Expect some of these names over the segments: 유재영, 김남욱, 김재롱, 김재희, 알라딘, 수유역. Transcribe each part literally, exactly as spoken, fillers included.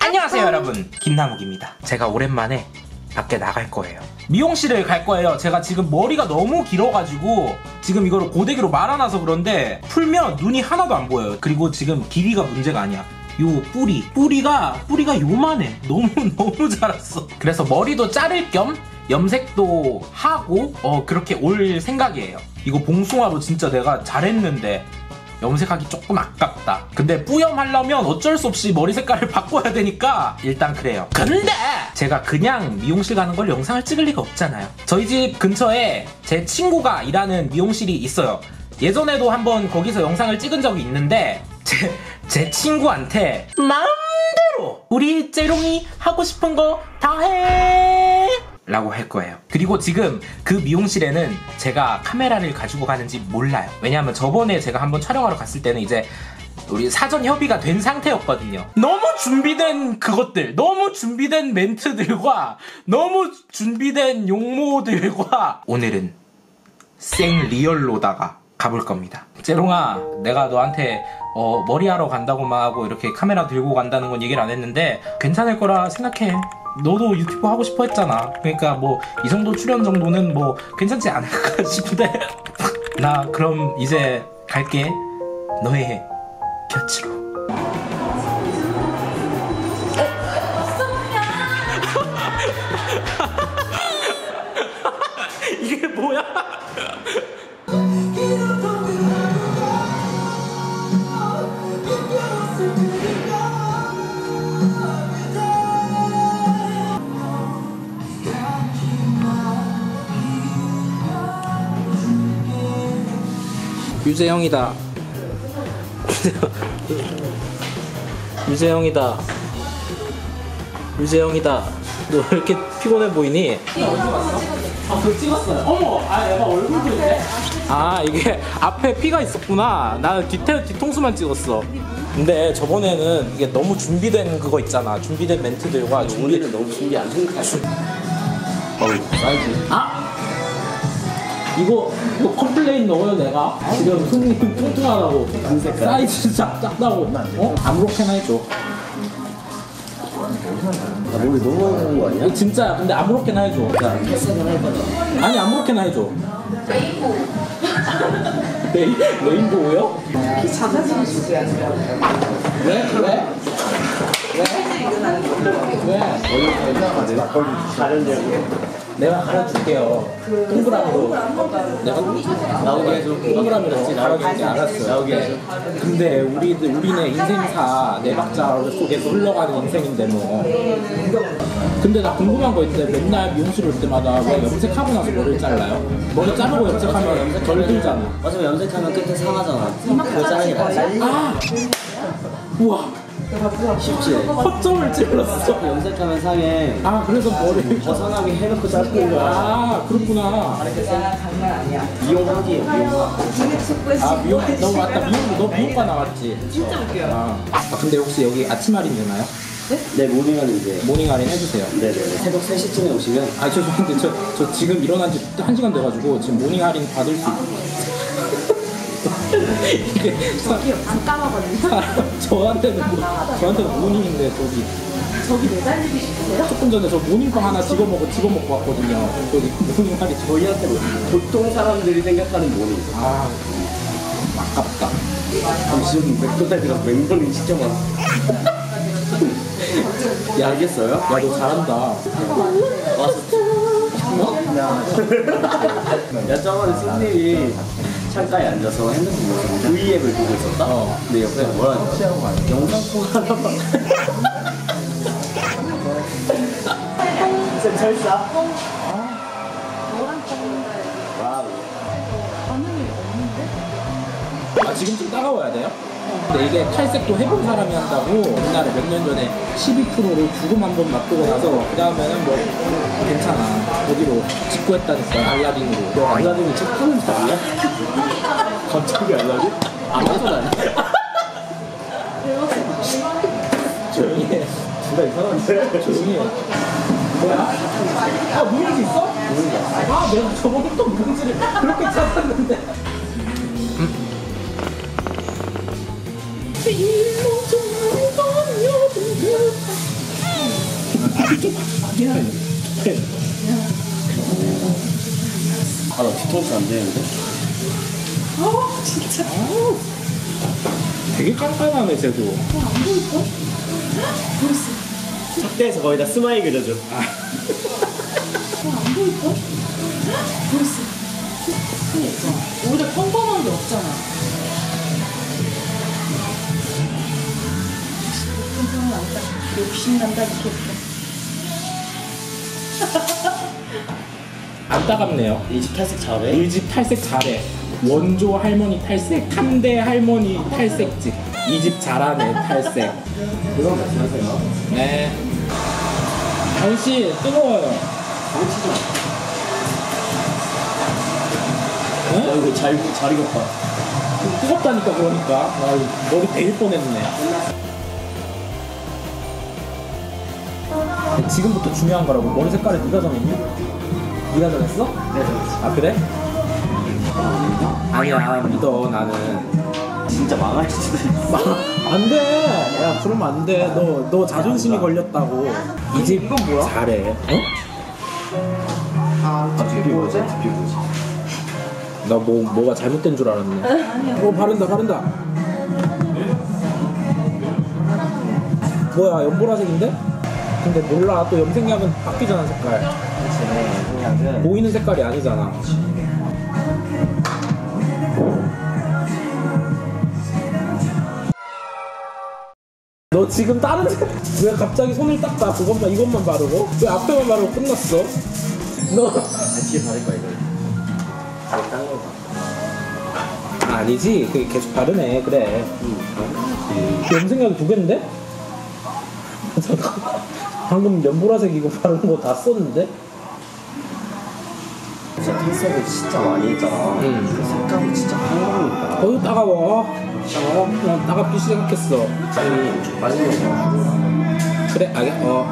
안녕하세요 여러분, 김남욱입니다. 제가 오랜만에 밖에 나갈 거예요. 미용실을 갈 거예요. 제가 지금 머리가 너무 길어가지고 지금 이걸 고데기로 말아놔서 그런데 풀면 눈이 하나도 안 보여요. 그리고 지금 길이가 문제가 아니야. 요 뿌리 뿌리가 뿌리가 요만해. 너무 너무 자랐어. 그래서 머리도 자를 겸 염색도 하고 어 그렇게 올 생각이에요. 이거 봉숭아로 진짜 내가 잘했는데 염색하기 조금 아깝다. 근데 뿌염하려면 어쩔 수 없이 머리 색깔을 바꿔야 되니까 일단 그래요. 근데 제가 그냥 미용실 가는 걸 영상을 찍을 리가 없잖아요. 저희 집 근처에 제 친구가 일하는 미용실이 있어요. 예전에도 한번 거기서 영상을 찍은 적이 있는데 제, 제 친구한테 마음대로 우리 재롱이 하고 싶은 거 다 해 라고 할 거예요. 그리고 지금 그 미용실에는 제가 카메라를 가지고 가는지 몰라요. 왜냐하면 저번에 제가 한번 촬영하러 갔을 때는 이제 우리 사전 협의가 된 상태였거든요. 너무 준비된 그것들, 너무 준비된 멘트들과 너무 준비된 용모들과 오늘은 생리얼로다가 가볼 겁니다. 재롱아, 내가 너한테 어, 머리하러 간다고 막 하고 이렇게 카메라 들고 간다는 건 얘기를 안 했는데 괜찮을 거라 생각해. 너도 유튜브 하고 싶어 했잖아. 그러니까 뭐 이 정도 출연 정도는 뭐 괜찮지 않을까 싶은데 나 그럼 이제 갈게. 너의 곁으로. 이게 뭐야? 유재영이다. 유재영이다. 유재영이다. 너 왜 이렇게 피곤해 보이니? 나 어디 갔어? 아, 그거 찍었어요. 어머! 아, 얘가 얼굴도 있네. 아, 이게 앞에 피가 있었구나. 나 뒤태, 뒤통수만 찍었어. 근데 저번에는 이게 너무 준비된 그거 있잖아. 준비된 멘트들과 준비는 너무 준비 안 된 거 같아. 이거, 이거 컴플레인 넣어요, 내가? 지금 손이 뚱뚱하다고. 사이즈 작다고. 어? 아무렇게나 해줘. 나 머리 너무 많이 하는 거 아니야? 진짜야. 근데 아무렇게나 해줘. 자, 패스는 할 거다. 아니, 아무렇게나 해줘. 레인보우. 레인, 레인보우요? 이 작아지는 주제야지. 왜? 왜? 왜? 왜? 얼른 가져가. 다른 데로. 내가 갈아줄게요. 동그라미로. 내가 나오게 해줘. 동그라미였지. 나오게 알았어. 나오게 해줘. 근데 우리, 우리네 인생사 네 박자 속에서 흘러가는 인생인데 뭐. 근데 나 궁금한 거 있는데 맨날 미용실 올 때마다 왜 염색하고 나서 머리를 잘라요? 머리 자르고 염색하면 염색 덜 들잖아. 어차피 염색하면 끝에 상하잖아. 그거 자르는 게 맞지? 아! 우와! 쉽지? 허점을 찔렀어. 염색하면 상해. 아, 그래서 머리를 벗어나게 해놓고 짧은 거야. 아, 그렇구나. 장난 아니야. 미용하기. 아, 미용. 너 맞다. 미용. 너 미용과 나왔지. 진짜 웃겨요. 아. 아, 근데 혹시 여기 아침 할인 되나요? 네, 모닝 할인 이제. 모닝 할인 해주세요. 네네. 새벽 세 시쯤에 오시면. 아, 저 죄송한데 저, 저 지금 일어난 지 한 시간 돼가지고 지금 모닝 할인 받을 수. 이게 저기 안 까먹었는데 저한테는 뭐, 저한테는 모닝인데 저기 저기 매달리기 쉽으세요? 조금 전에 저 모닝빵 하나 집어 먹고 집어 먹고 왔거든요. 저기 모닝알이 저희한테 뭐, 보통 사람들이 생각하는 모닝. 아, 아깝다. 지금 맥도날드가 맹벌이 시켜봐. 야, 알겠어요? 야, 너 잘한다. 어? 야, 저번에 손님이 창가에 앉아서 핸드폰 보면서 브이앱을 보고 있었다? 어. 근데 옆에 뭐라 하지? 영상통화 하나만. 쌤 철사? 너랑 떴는데. 와우. 반응이 없는데? 아, 지금 좀 따가워야 돼요? 근데 이게 탈색도 해본 사람이 한다고 옛날에 몇 년 전에 십이 퍼센트를 죽음 한 번 맛보고 나서 그 다음에는 뭐 괜찮아 어디로 직구 했다니까 알라딘으로. 너 알라딘이 책 푸는 줄 알냐? 갑자기 알라딘? 아마존 아니야? 조용히 해. 누가 이상한데? 조용히 해. 뭐야? 아, 무용지 있어? 무용지. 아, 내가 저번에 또 무용지를 그렇게 찾았는데. 음. 아, 나 뒤통수 안 되는데? 아, 진짜? 아, 되게 깐깐하네, 쟤도. 어, 안 보였어? 헉, 보였어. 작대에서 거의 다 스마일 그려줘. 아. 어, 안 보였어? 헉, 보였어. 그니까. 오히려 평범한 게 없잖아. 평범하다. 욕심난다, 이렇게. 안 따갑네요. 일집 탈색 잘해? 일집 탈색 잘해. 원조 할머니 탈색, 삼대 할머니 탈색집. 이집 잘하네, 탈색. 그럼 같이 하세요. 네. 날씨 뜨거워요. 응? 나 이거 잘, 잘 익었다. 뜨겁다니까, 그러니까. 나 머리 데일 뻔했네. 지금부터 중요한 거라고. 머리 색깔을 네가 정했니? 네가 정했어? 네, 정했어. 아, 그래? 아니야, 안 믿어, 나는. 진짜 망할 수도 있어. 안 돼! 야, 그러면 안 돼. 너, 너 자존심이 걸렸다고. 이 집 이건 뭐야? 잘해. 어? 아, 집이 뭐지? 집이 뭐지? 나 뭐, 뭐가 잘못된 줄 알았네. 아니야. 어, 바른다, 바른다. 뭐야, 연보라색인데? 근데 몰라, 또 염색약은 바뀌잖아, 색깔. 그치, 보이는 색깔이 아니잖아. 그치. 너 지금 다른 왜 갑자기 손을 닦아? 그것만, 이것만 바르고? 왜 앞에만 바르고 끝났어? 너 뒤에 바를 거야, 이거. 이거 딴 거 봐. 아니지, 그게 계속 바르네, 그래. 응. 염색약이 두 개인데? 잠깐만. 방금 연보라색 이거 바른 거 다 썼는데? 진짜 탈색을 진짜 많이 했잖아. 응. 그 색감이 진짜 강렬하니까. 어휴, 따가워. 따가워? 난 따갑기 시작했어. 아니, 맛있는 거. 그래, 알겠, 어.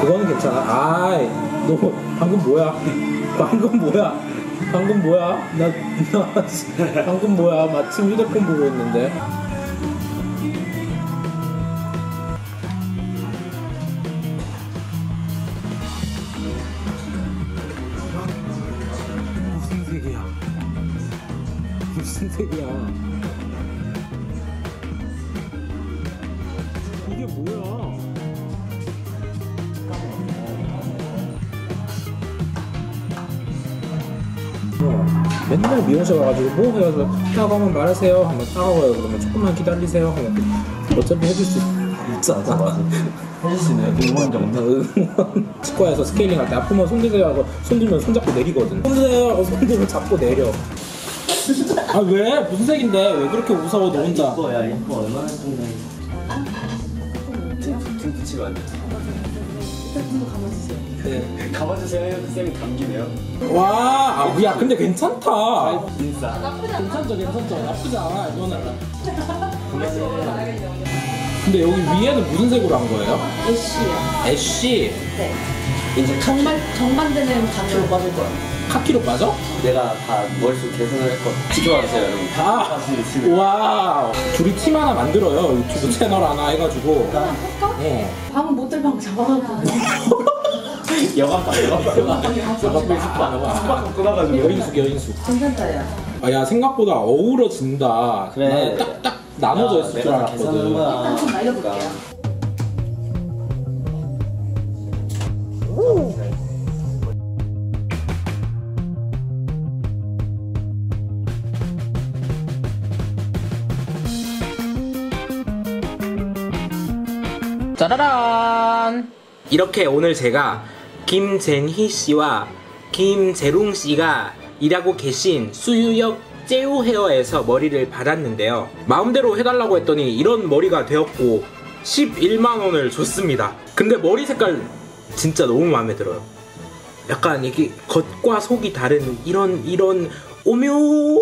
그거는 괜찮아. 아이, 너 방금 뭐야? 방금 뭐야? 방금 뭐야? 나, 나, 방금 뭐야? 마침 휴대폰 보고 있는데. 이게 뭐야? 맨날 미용실 와가지고 뭐 해가지고 따가워 하면 말하세요. 한번 따가워요. 그러면 조금만 기다리세요. 어차피 해줄 수 있지 않아? 맞아. 해줄 수 있나요? 응원 정도? 치과에서 스케일링 할 때 아프면 손 드세요 하고 손 들면 손 잡고 내리거든. 손 드세요 하고 손 들면 잡고 내려. 아, 왜? 무슨 색인데? 왜 그렇게 무서워, 너 혼자? 예뻐, 야, 예뻐. 얼마나 예쁜데. 등 붙이면 안 돼. 일단 좀 더 감아주세요. 네. 감아주세요 해도 쌤이 감기네요. 와, 아, 야, 근데 괜찮다. 아, 진짜. 아, 나쁘지 않아. 괜찮죠, 괜찮죠. 나쁘지 않아, 이거는. 근데 여기 위에는 무슨 색으로 한 거예요? 애쉬요. 애쉬? 네. 이제 정반, 정반대는 카키로 빠질 거야. 카키로 빠져? 내가 다 머릿속 계산을 했거든. 지켜봐주세요, 여러분. 다. 와. 둘이 팀 하나 만들어요. 유튜브 채널 하나 해가지고. 하나 할까? 네. 방 못 들 방 잡아가지고. 여관방, 여관방. 여관방, 여관방. 숙박 끊어가지고. 여인숙, 여인숙. 괜찮다, 야. 아, 야, 생각보다 어우러진다. 그래. 딱, 딱 나눠져 있을 줄 알았거든. 일단 좀 날려볼게요. 짜라란! 이렇게 오늘 제가 김재희 씨와 김재롱 씨가 일하고 계신 수유역 제우 헤어에서 머리를 받았는데요. 마음대로 해달라고 했더니 이런 머리가 되었고 십일만 원을 줬습니다. 근데 머리 색깔 진짜 너무 마음에 들어요. 약간 이게 겉과 속이 다른 이런 이런 오묘한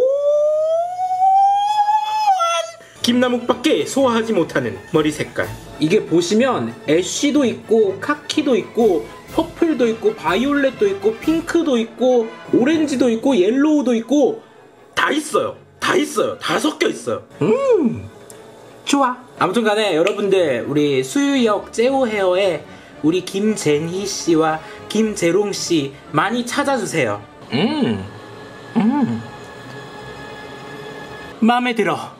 김남욱밖에 소화하지 못하는 머리 색깔. 이게 보시면 애쉬도 있고 카키도 있고 퍼플도 있고 바이올렛도 있고 핑크도 있고 오렌지도 있고 옐로우도 있고 다 있어요. 다 있어요. 다 섞여 있어요. 음, 좋아. 아무튼 간에 여러분들 우리 수유역 제오헤어에 우리 김재희 씨와 김재롱 씨 많이 찾아주세요. 음, 음, 마음에 들어.